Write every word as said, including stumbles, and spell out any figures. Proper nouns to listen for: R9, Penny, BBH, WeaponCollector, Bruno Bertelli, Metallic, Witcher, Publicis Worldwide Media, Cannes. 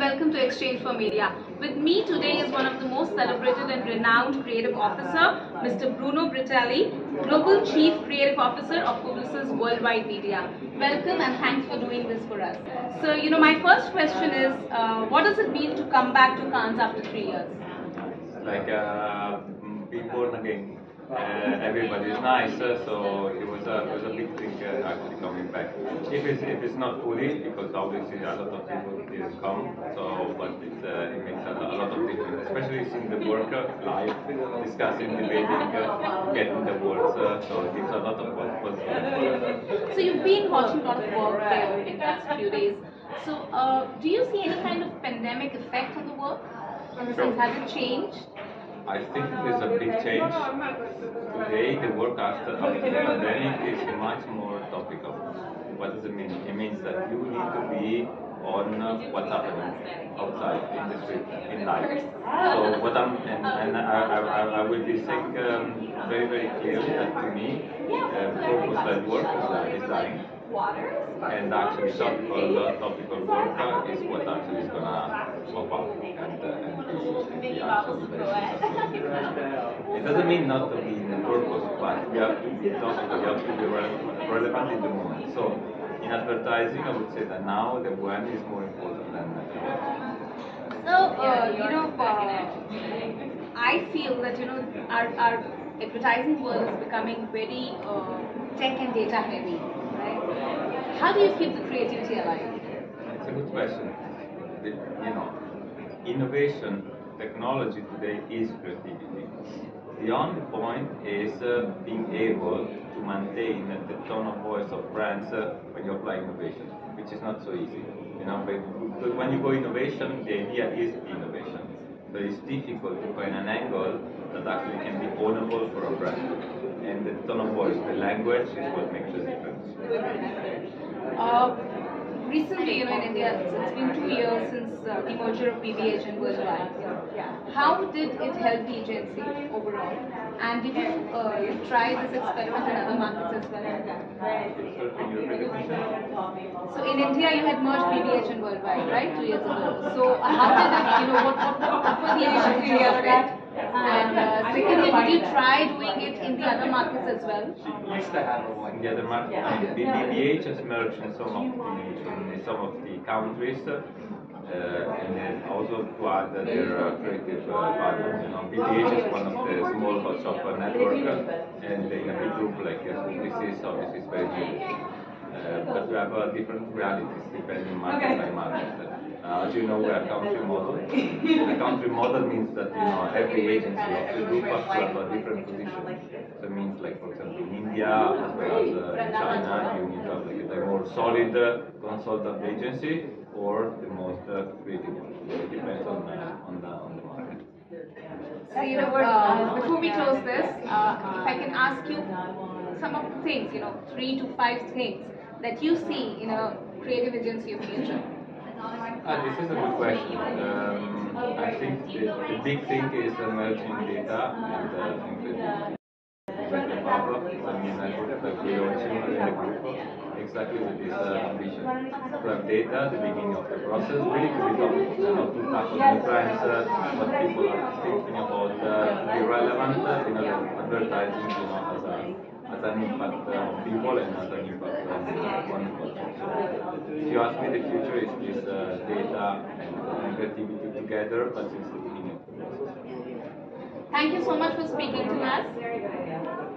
and welcome to Exchange for Media. With me today is one of the most celebrated and renowned creative officer, Mister Bruno Bertelli, Global Chief Creative Officer of Publicis Worldwide Media. Welcome and thanks for doing this for us. So, you know, my first question is, uh, what does it mean to come back to Cannes after three years? Like, uh, being born again. Uh, everybody is nice, uh, so it was a it was a big thing uh, actually coming back. If it's if it's not fully, because obviously a lot of people didn't come, so but it's, uh, it makes a, a lot of difference, especially in the work life, discussing, debating, uh, getting the words. Uh, so it gives a lot of positive. So you've been watching a lot of work there in the last few days. So uh, do you see any kind of pandemic effect on the work? Sure. Has it changed? I think there's a big change. Today, the work after, after the pandemic is much more topical. What does it mean? It means that you need to be on uh, what's happening outside in the street, in life. So what I'm, and, and I, I, I will be saying um, very, very clearly that to me, uh, purpose-led work is dying. And actually, topical, topical work is what actually is gonna pop up. And, uh, It doesn't mean not to be in the purpose, but we have to be topical, we have to be relevant, relevant in the moment. So, in advertising, I would say that now the when is more important than the what. So, uh, you know, uh, I feel that, you know, our, our advertising world is becoming very uh, tech and data heavy, right? How do you keep the creativity alive? It's a good question. The, you know, innovation, technology today is creativity. The only point is uh, being able to maintain uh, the tone of voice of brands uh, when you apply innovation, which is not so easy. You know, but when you go innovation, the idea is innovation. So it's difficult to find an angle that actually can be ownable for a brand. And the tone of voice, the language, is what makes the difference. Uh, recently, you know, in India, it's been two years since uh, the merger of B B H and Worldwide. How did it help the agency overall? And did you uh, try this experiment in other markets as well? So in India, you had merged B B H and Worldwide, right, two years ago. So how did it, you know, what, what, what were the initiatives of it? And uh, secondly, did you try doing it in the other markets as well? She used to have one in the other market. Yeah. B B H has merged in some of the, in some of the countries. Uh, and then also to add that their uh, creative uh, partners, you know, B B H is one of the small but shopper network, and in a big group like uh, Publicis, obviously it's very big. Uh, but we have uh, different realities depending market by market. Uh, as you know, we are country model. The country model means that, you know, every agency of the group has to have a different position. So it means, like, for example, in India as well as uh, in China, you need to have like, the more solid uh, consultant agency or the most uh, creative one. It depends on the, on the, on the market. So, you know, uh, before we close this, uh, if I can ask you some of the things, you know, three to five things that you see in a creative agency of future. Ah, this is a good question. Um, I think the, the big thing is merging data and uh, including the Pablo. I mean, I think that we also in the group exactly with this uh, ambition to have data at the beginning of the process, really to become, you know, to tap on new brands, uh, what people are thinking about, uh, to be relevant, uh, you know, advertising, you know, as a as an impact uh, on people and as an impact on one culture. So, if you ask me, the future is this uh, data and uh, creativity together, but since the beginning of the process. Thank you so much for speaking to us.